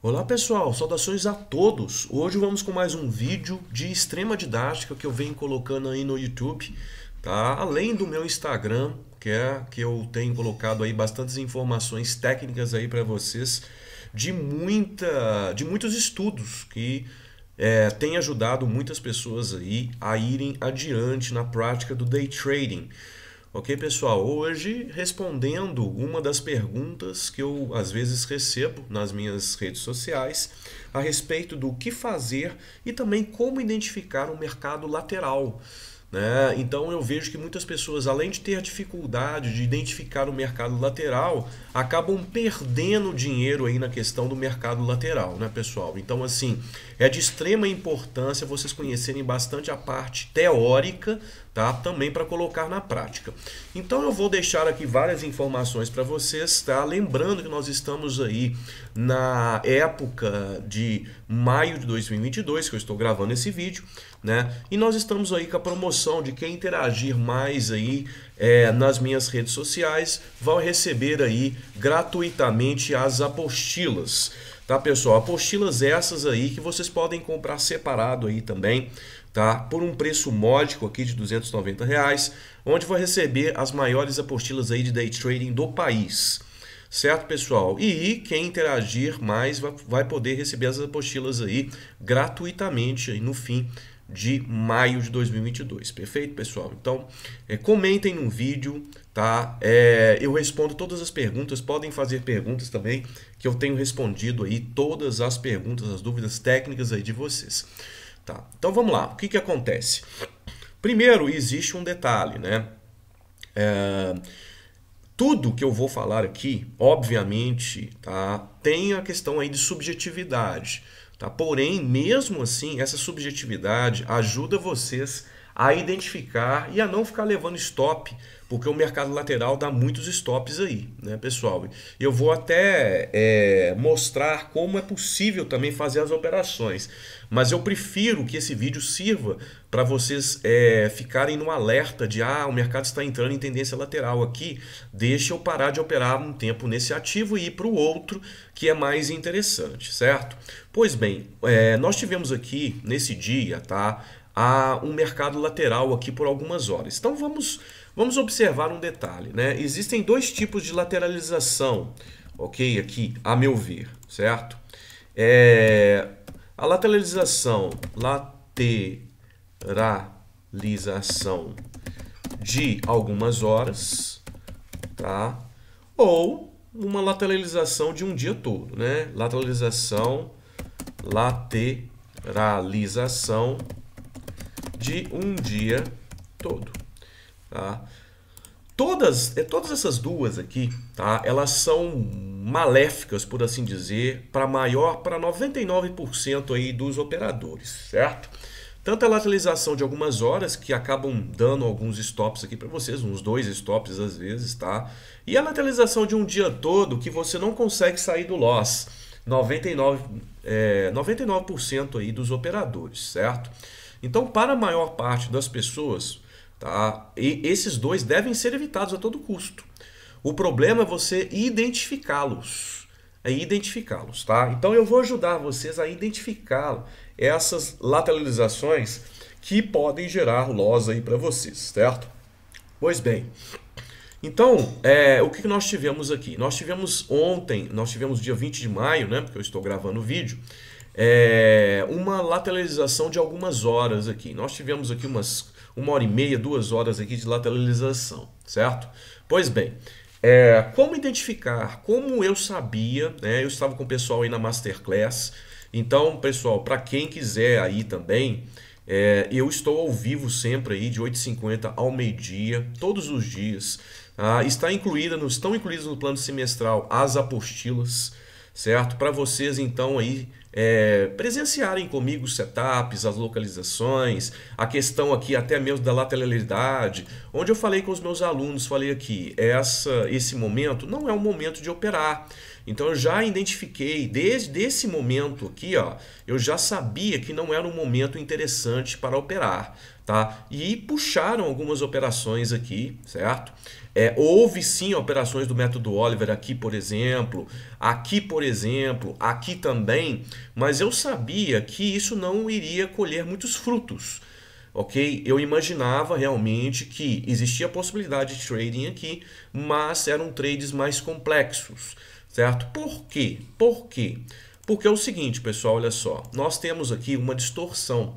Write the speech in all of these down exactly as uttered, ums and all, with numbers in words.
Olá pessoal, saudações a todos! Hoje vamos com mais um vídeo de extrema didática que eu venho colocando aí no YouTube, tá? Além do meu Instagram, que é que eu tenho colocado aí bastantes informações técnicas aí para vocês de, muita, de muitos estudos que é, tem ajudado muitas pessoas aí a irem adiante na prática do day trading. Ok, pessoal? Hoje, respondendo uma das perguntas que eu, às vezes, recebo nas minhas redes sociais a respeito do que fazer e também como identificar um mercado lateral, né? Então, eu vejo que muitas pessoas, além de ter dificuldade de identificar o mercado lateral, acabam perdendo dinheiro aí na questão do mercado lateral, né, pessoal? Então, assim, é de extrema importância vocês conhecerem bastante a parte teórica, tá? Também para colocar na prática. Então eu vou deixar aqui várias informações para vocês, tá? Lembrando que nós estamos aí na época de maio de dois mil e vinte e dois, que eu estou gravando esse vídeo, né? E nós estamos aí com a promoção de quem interagir mais aí é, nas minhas redes sociais vai receber aí gratuitamente as apostilas, tá, pessoal? Apostilas essas aí que vocês podem comprar separado aí também, tá? Por um preço módico aqui de duzentos e noventa reais, onde vai receber as maiores apostilas aí de day trading do país, certo, pessoal? E quem interagir mais vai poder receber as apostilas aí gratuitamente aí no fim de maio de dois mil e vinte e dois, perfeito, pessoal? Então, é, comentem no vídeo, tá? É, eu respondo todas as perguntas, podem fazer perguntas também, que eu tenho respondido aí todas as perguntas, as dúvidas técnicas aí de vocês. Tá, então vamos lá, o que que acontece? Primeiro, existe um detalhe, né? É, tudo que eu vou falar aqui, obviamente, tá, tem a questão aí de subjetividade, tá? Porém, mesmo assim, essa subjetividade ajuda vocês a identificar e a não ficar levando stop, porque o mercado lateral dá muitos stops aí, né, pessoal? Eu vou até é, mostrar como é possível também fazer as operações, mas eu prefiro que esse vídeo sirva para vocês é, ficarem no alerta de ah, o mercado está entrando em tendência lateral aqui, deixa eu parar de operar um tempo nesse ativo e ir para o outro que é mais interessante, certo? Pois bem, é, nós tivemos aqui nesse dia, tá, a um mercado lateral aqui por algumas horas. Então vamos, vamos observar um detalhe, né? Existem dois tipos de lateralização, ok? Aqui, a meu ver, certo? É, a lateralização, lateralização de algumas horas, tá? Ou uma lateralização de um dia todo, né? Lateralização, lateralização de um dia todo, tá? Todas, todas essas duas aqui, tá? Elas são maléficas, por assim dizer, para maior, para noventa e nove por cento aí dos operadores, certo? Tanto a lateralização de algumas horas, que acabam dando alguns stops aqui para vocês, uns dois stops às vezes, tá? E a lateralização de um dia todo, que você não consegue sair do loss, noventa e nove por cento aí dos operadores, certo? Então, para a maior parte das pessoas, tá, e esses dois devem ser evitados a todo custo. O problema é você identificá-los, é identificá-los, tá? Então, eu vou ajudar vocês a identificar essas lateralizações que podem gerar loss aí para vocês, certo? Pois bem, então, é, o que nós tivemos aqui? Nós tivemos ontem, nós tivemos dia vinte de maio, né, porque eu estou gravando o vídeo, É uma lateralização de algumas horas aqui. Nós tivemos aqui umas uma hora e meia, duas horas aqui de lateralização, certo? Pois bem, é, como identificar? Como eu sabia, né? Eu estava com o pessoal aí na Masterclass. Então, pessoal, para quem quiser aí também, é, eu estou ao vivo sempre aí de oito e cinquenta ao meio-dia, todos os dias. Ah, está incluída, no, estão incluídas no plano semestral as apostilas, certo? Para vocês, então, aí... É, presenciarem comigo os setups, as localizações, a questão aqui até mesmo da lateralidade, onde eu falei com os meus alunos, falei aqui, essa, esse momento não é um momento de operar. Então eu já identifiquei, desde esse momento aqui, ó, eu já sabia que não era um momento interessante para operar, tá? E puxaram algumas operações aqui, certo? É, houve sim operações do método Oliver aqui, por exemplo, aqui, por exemplo, aqui também, mas eu sabia que isso não iria colher muitos frutos. Ok? Eu imaginava realmente que existia a possibilidade de trading aqui, mas eram trades mais complexos, certo? Por quê? Por quê? Porque é o seguinte, pessoal, olha só, nós temos aqui uma distorção.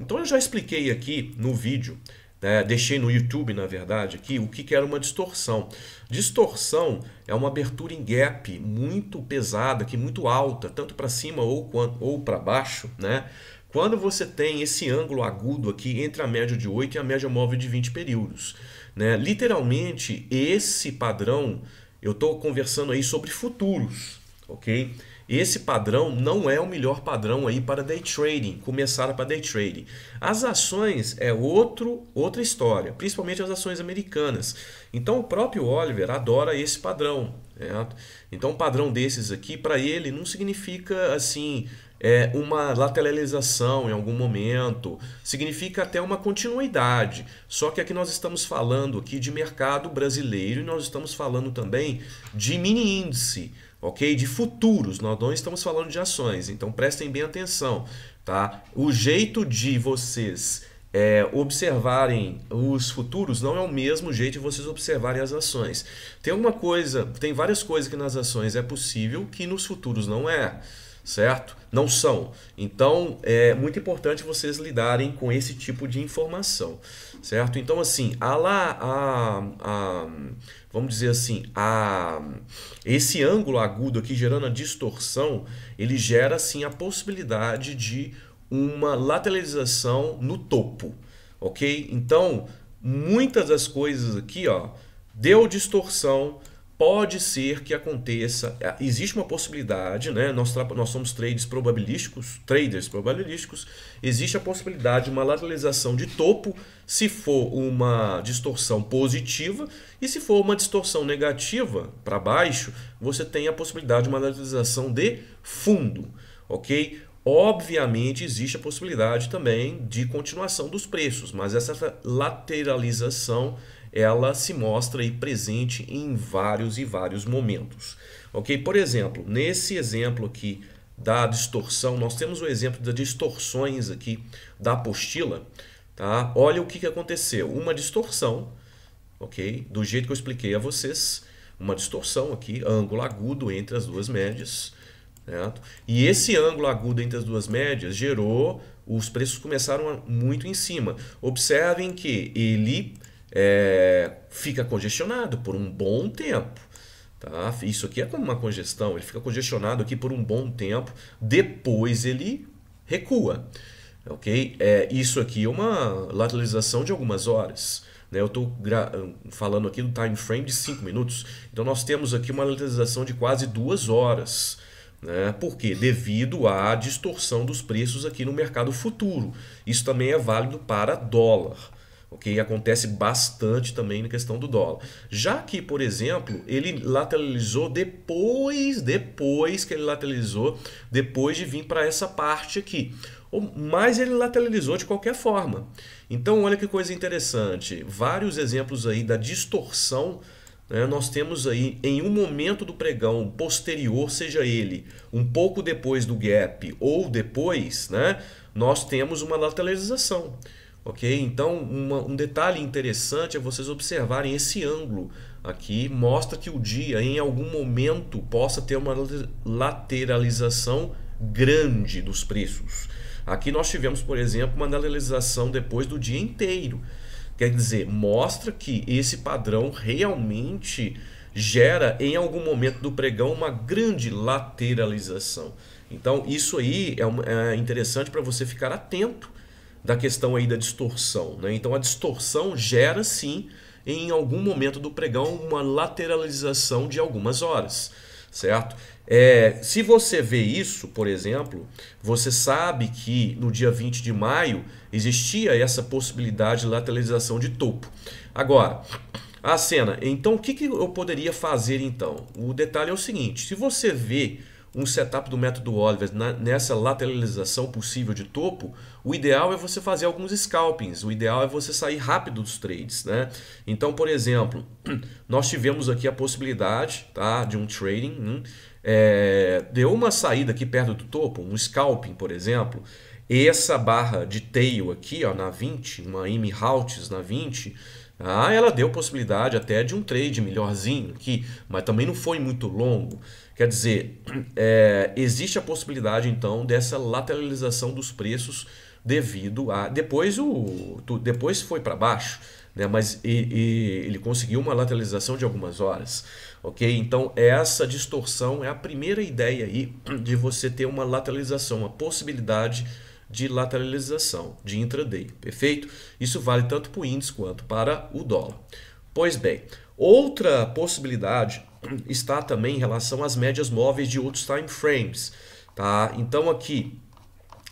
Então eu já expliquei aqui no vídeo, né, deixei no YouTube, na verdade, aqui o que, que era uma distorção. Distorção é uma abertura em gap muito pesada, aqui, muito alta, tanto para cima ou, ou para baixo, né? Quando você tem esse ângulo agudo aqui entre a média de oito e a média móvel de vinte períodos, né? Literalmente, esse padrão, eu estou conversando aí sobre futuros, ok? Esse padrão não é o melhor padrão aí para day trading, começar para day trading. As ações é outro, outra história, principalmente as ações americanas. Então o próprio Oliver adora esse padrão, certo? Então um padrão desses aqui, para ele, não significa assim... É uma lateralização em algum momento, significa até uma continuidade. Só que aqui nós estamos falando aqui de mercado brasileiro e nós estamos falando também de mini índice, ok? De futuros, nós não estamos falando de ações, então prestem bem atenção, tá? O jeito de vocês é, observarem os futuros não é o mesmo jeito de vocês observarem as ações. Tem uma coisa, tem várias coisas que nas ações é possível que nos futuros não é. Certo? Não são. Então, é muito importante vocês lidarem com esse tipo de informação, certo? Então, assim, a lá, a, a, vamos dizer assim, a, esse ângulo agudo aqui gerando a distorção, ele gera, assim, a possibilidade de uma lateralização no topo, ok? Então, muitas das coisas aqui, ó, deu distorção, pode ser que aconteça, existe uma possibilidade, né? Nós, nós somos traders probabilísticos, traders probabilísticos, existe a possibilidade de uma lateralização de topo, se for uma distorção positiva, e se for uma distorção negativa para baixo, você tem a possibilidade de uma lateralização de fundo, ok? Obviamente existe a possibilidade também de continuação dos preços, mas essa lateralização ela se mostra aí presente em vários e vários momentos, ok? Por exemplo, nesse exemplo aqui da distorção, nós temos o exemplo das distorções aqui da apostila, tá? Olha o que, que aconteceu, uma distorção, ok? Do jeito que eu expliquei a vocês, uma distorção aqui, ângulo agudo entre as duas médias, certo? E esse ângulo agudo entre as duas médias gerou, os preços começaram muito em cima. Observem que ele... É, fica congestionado por um bom tempo, tá? Isso aqui é como uma congestão, ele fica congestionado aqui por um bom tempo, depois ele recua, ok? É, isso aqui é uma lateralização de algumas horas, né? Eu estou falando aqui do time frame de cinco minutos, então nós temos aqui uma lateralização de quase duas horas, né? Por quê? Devido à distorção dos preços aqui no mercado futuro, isso também é válido para dólar. Okay? Acontece bastante também na questão do dólar. Já que, por exemplo, ele lateralizou depois, depois que ele lateralizou, depois de vir para essa parte aqui. Mas ele lateralizou de qualquer forma. Então, olha que coisa interessante. Vários exemplos aí da distorção, né? Nós temos aí em um momento do pregão posterior, seja ele um pouco depois do gap ou depois, né? Nós temos uma lateralização. Okay? Então, uma, um detalhe interessante é vocês observarem esse ângulo aqui, mostra que o dia em algum momento possa ter uma lateralização grande dos preços. Aqui nós tivemos, por exemplo, uma lateralização depois do dia inteiro. Quer dizer, mostra que esse padrão realmente gera em algum momento do pregão uma grande lateralização. Então, isso aí é, é interessante para você ficar atento da questão aí da distorção, né? Então a distorção gera sim em algum momento do pregão uma lateralização de algumas horas, certo? É, se você vê isso, por exemplo, você sabe que no dia vinte de maio existia essa possibilidade de lateralização de topo. Agora, a cena. Então o que, que eu poderia fazer então? O detalhe é o seguinte: se você vê um setup do método Oliver na, nessa lateralização possível de topo, o ideal é você fazer alguns scalpings, o ideal é você sair rápido dos trades, né? Então, por exemplo, nós tivemos aqui a possibilidade, tá, de um trading, hum, é, deu uma saída aqui perto do topo, um scalping, por exemplo. Essa barra de tail aqui, ó, na vinte, uma M halts na vinte, ah, ela deu possibilidade até de um trade melhorzinho aqui, mas também não foi muito longo. Quer dizer, é, existe a possibilidade então dessa lateralização dos preços devido a... Depois, o, depois foi para baixo, né? Mas e, e ele conseguiu uma lateralização de algumas horas. Okay? Então essa distorção é a primeira ideia aí de você ter uma lateralização, uma possibilidade de lateralização de intraday, perfeito? Isso vale tanto para o índice quanto para o dólar. Pois bem, outra possibilidade está também em relação às médias móveis de outros time frames, tá? Então aqui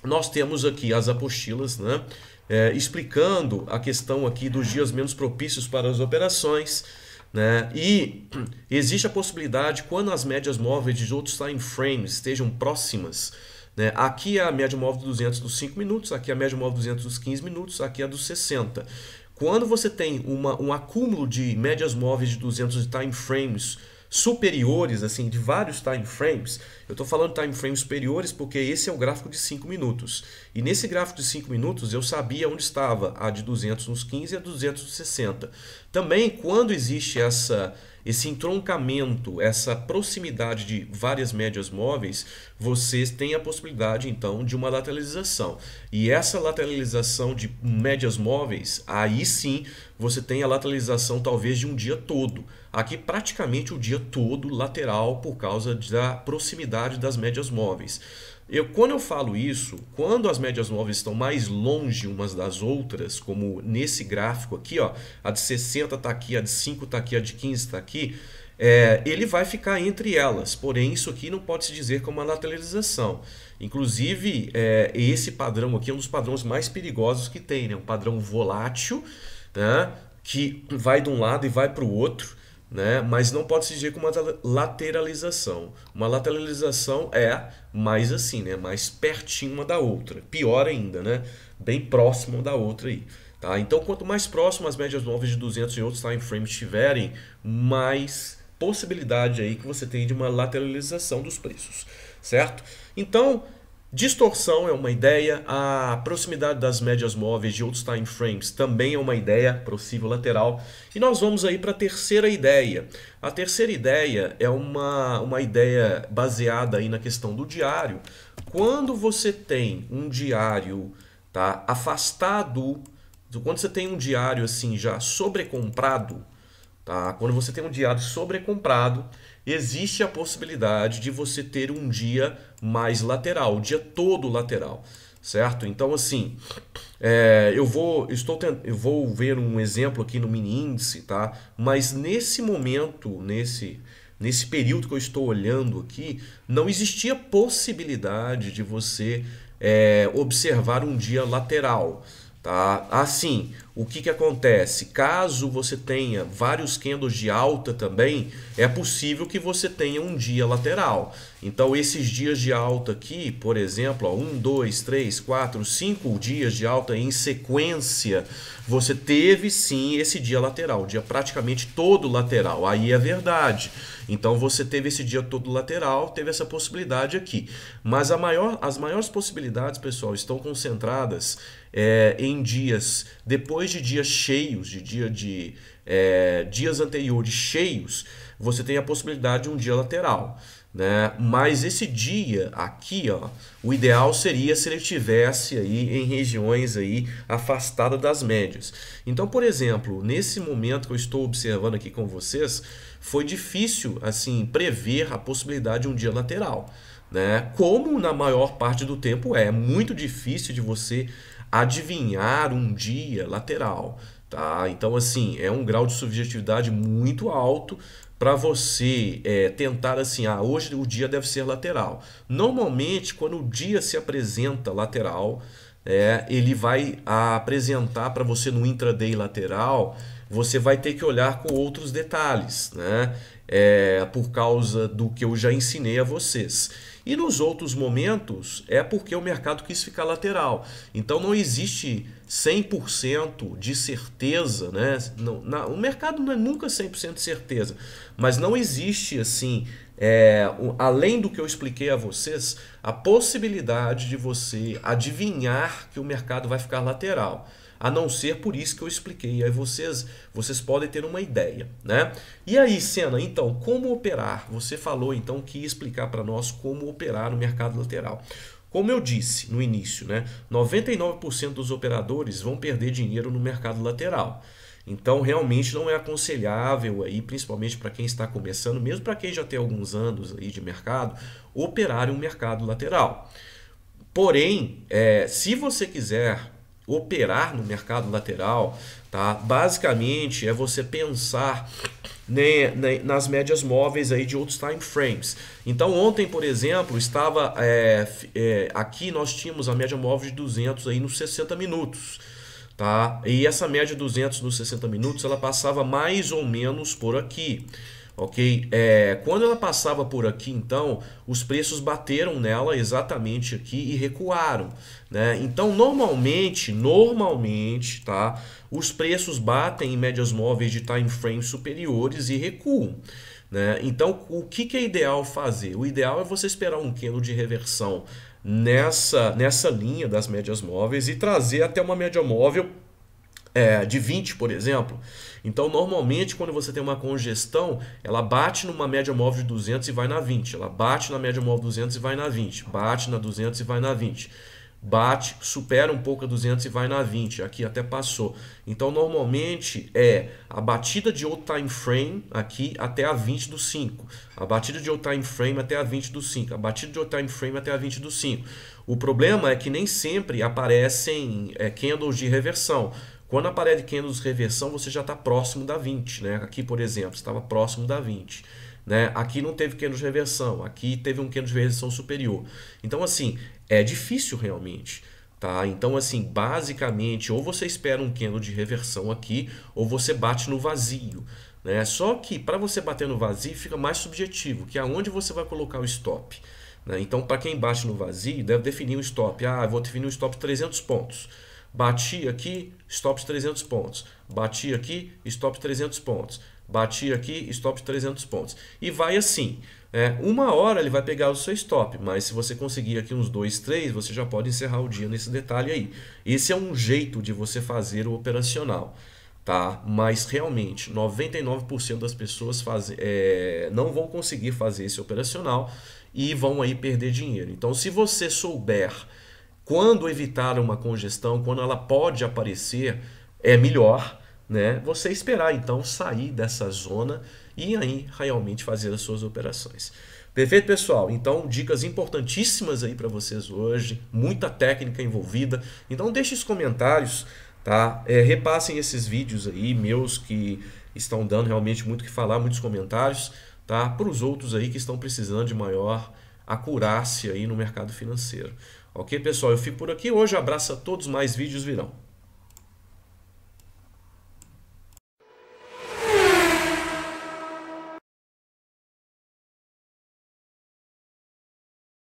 nós temos aqui as apostilas, né? É, explicando a questão aqui dos dias menos propícios para as operações, né? E existe a possibilidade, quando as médias móveis de outros time frames estejam próximas, né? Aqui é a média móvel dos duzentos dos cinco minutos, aqui é a média móvel dos duzentos dos quinze minutos, aqui é a dos sessenta. Quando você tem uma, um acúmulo de médias móveis de duzentos time frames superiores, assim, de vários time frames, eu estou falando time frames superiores porque esse é o gráfico de cinco minutos. E nesse gráfico de cinco minutos eu sabia onde estava a de duzentos nos quinze e a de duzentos nos sessenta. Também quando existe essa... esse entroncamento, essa proximidade de várias médias móveis, vocês têm a possibilidade então de uma lateralização. E essa lateralização de médias móveis, aí sim você tem a lateralização talvez de um dia todo. Aqui praticamente o dia todo lateral por causa da proximidade das médias móveis. Eu, quando eu falo isso, quando as médias móveis estão mais longe umas das outras, como nesse gráfico aqui, ó, a de sessenta está aqui, a de cinco está aqui, a de quinze está aqui, é, ele vai ficar entre elas, porém isso aqui não pode se dizer como uma lateralização. Inclusive, é, esse padrão aqui é um dos padrões mais perigosos que tem, né? Um padrão volátil, né? Que vai de um lado e vai para o outro. Né? Mas não pode se dizer como uma lateralização. Uma lateralização é mais assim, né? Mais pertinho uma da outra. Pior ainda, né? Bem próximo da outra aí, tá? Então quanto mais próximo as médias móveis de duzentos e outros time frames estiverem, mais possibilidade aí que você tem de uma lateralização dos preços, certo? Então distorção é uma ideia, a proximidade das médias móveis de outros time frames também é uma ideia, possível lateral. E nós vamos aí para a terceira ideia. A terceira ideia é uma, uma ideia baseada aí na questão do diário. Quando você tem um diário, tá, afastado, quando você tem um diário assim já sobrecomprado, tá, quando você tem um diário sobrecomprado, existe a possibilidade de você ter um dia mais lateral, o dia todo lateral, certo? Então assim, é, eu vou estou tent... eu vou ver um exemplo aqui no mini índice, tá? Mas nesse momento, nesse nesse período que eu estou olhando aqui, não existia possibilidade de você é, observar um dia lateral, tá? Assim, o que que acontece? Caso você tenha vários candles de alta também, é possível que você tenha um dia lateral. Então esses dias de alta aqui, por exemplo, ó, um, dois, três, quatro, cinco dias de alta em sequência, você teve sim esse dia lateral, o dia praticamente todo lateral, aí é verdade. Então você teve esse dia todo lateral, teve essa possibilidade aqui. Mas a maior, as maiores possibilidades, pessoal, estão concentradas é, em dias depois de dias cheios, de dia de é, dias anteriores cheios, você tem a possibilidade de um dia lateral, né? Mas esse dia aqui, ó, o ideal seria se ele estivesse aí em regiões aí afastadas das médias. Então, por exemplo, nesse momento que eu estou observando aqui com vocês, foi difícil assim prever a possibilidade de um dia lateral, né? Como na maior parte do tempo é, é muito difícil de você adivinhar um dia lateral, tá? Então assim, é um grau de subjetividade muito alto para você é, tentar assim, ah, hoje o dia deve ser lateral. Normalmente, quando o dia se apresenta lateral, é, ele vai apresentar para você no intraday lateral você vai ter que olhar com outros detalhes, né? É, por causa do que eu já ensinei a vocês. E nos outros momentos é porque o mercado quis ficar lateral. Então não existe cem por cento de certeza, né? Não, na, o mercado não é nunca cem por cento de certeza, mas não existe assim, é, o, além do que eu expliquei a vocês, a possibilidade de você adivinhar que o mercado vai ficar lateral. A não ser por isso que eu expliquei. Aí vocês, vocês podem ter uma ideia, né? E aí, Senna, então, como operar? Você falou, então, que ia explicar para nós como operar no mercado lateral. Como eu disse no início, né? noventa e nove por cento dos operadores vão perder dinheiro no mercado lateral. Então, realmente não é aconselhável, aí, principalmente para quem está começando, mesmo para quem já tem alguns anos aí de mercado, operar em um mercado lateral. Porém, é, se você quiser operar no mercado lateral, tá? Basicamente é você pensar ne, ne, nas médias móveis aí de outros time frames. Então ontem, por exemplo, estava é, é, aqui nós tínhamos a média móvel de duzentos aí nos sessenta minutos, tá? E essa média duzentos nos sessenta minutos ela passava mais ou menos por aqui. Ok, é, quando ela passava por aqui, então, os preços bateram nela exatamente aqui e recuaram, né? Então, normalmente, normalmente, tá? Os preços batem em médias móveis de time frames superiores e recuam, né? Então, o que, que é ideal fazer? O ideal é você esperar um candle de reversão nessa, nessa linha das médias móveis e trazer até uma média móvel É, de vinte, por exemplo. Então, normalmente, quando você tem uma congestão, ela bate numa média móvel de duzentos e vai na vinte. Ela bate na média móvel de duzentos e vai na vinte. Bate na duzentos e vai na vinte. Bate, supera um pouco a duzentos e vai na vinte. Aqui até passou. Então, normalmente, é a batida de outro time frame aqui até a vinte do cinco. A batida de outro time frame até a vinte do cinco. A batida de outro time frame até a vinte do cinco. O problema é que nem sempre aparecem é, candles de reversão. Quando aparece candles de reversão, você já está próximo da vinte, né? Aqui, por exemplo, estava próximo da vinte, né? Aqui não teve candles de reversão, aqui teve um candle de reversão superior. Então, assim, é difícil realmente, tá? Então, assim, basicamente, ou você espera um candle de reversão aqui, ou você bate no vazio, né? Só que para você bater no vazio fica mais subjetivo, que é onde você vai colocar o stop, né? Então, para quem bate no vazio, deve definir um stop. Ah, eu vou definir um stop de trezentos pontos. Bati aqui, stop de trezentos pontos. Bati aqui, stop de trezentos pontos. Bati aqui, stop de trezentos pontos. E vai assim. É, uma hora ele vai pegar o seu stop, mas se você conseguir aqui uns dois, três, você já pode encerrar o dia nesse detalhe aí. Esse é um jeito de você fazer o operacional, tá? Mas realmente, noventa e nove por cento das pessoas faz, é, não vão conseguir fazer esse operacional e vão aí perder dinheiro. Então, se você souber quando evitar uma congestão, quando ela pode aparecer, é melhor, né? Você esperar então sair dessa zona e aí realmente fazer as suas operações. Perfeito, pessoal? Então, dicas importantíssimas aí para vocês hoje, muita técnica envolvida. Então, deixe os comentários, tá? É, repassem esses vídeos aí meus que estão dando realmente muito o que falar, muitos comentários, tá? Para os outros aí que estão precisando de maior acurácia aí no mercado financeiro. Ok, pessoal? Eu fico por aqui hoje. Abraço a todos. Mais vídeos virão.